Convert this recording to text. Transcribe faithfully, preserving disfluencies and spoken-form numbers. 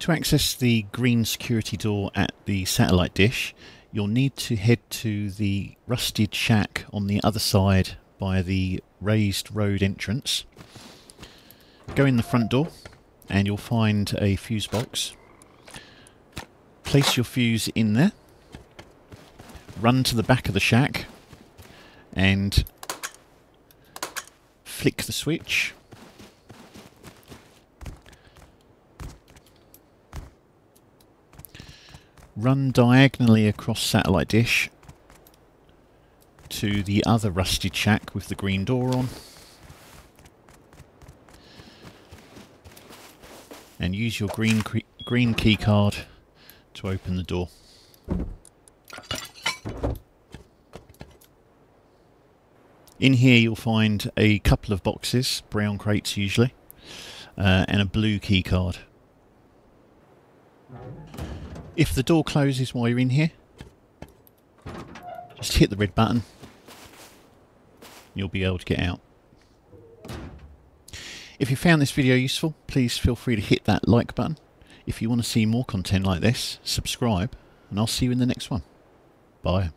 To access the green security door at the satellite dish, you'll need to head to the rusted shack on the other side by the raised road entrance. Go in the front door and you'll find a fuse box. Place your fuse in there, run to the back of the shack and flick the switch. Run diagonally across satellite dish to the other rusted shack with the green door on, and use your green green key card to open the door. In here you'll find a couple of boxes, brown crates usually, uh, and a blue key card. If the door closes while you're in here, just hit the red button. You'll be able to get out. If you found this video useful, please feel free to hit that like button. If you want to see more content like this, subscribe, and I'll see you in the next one. Bye.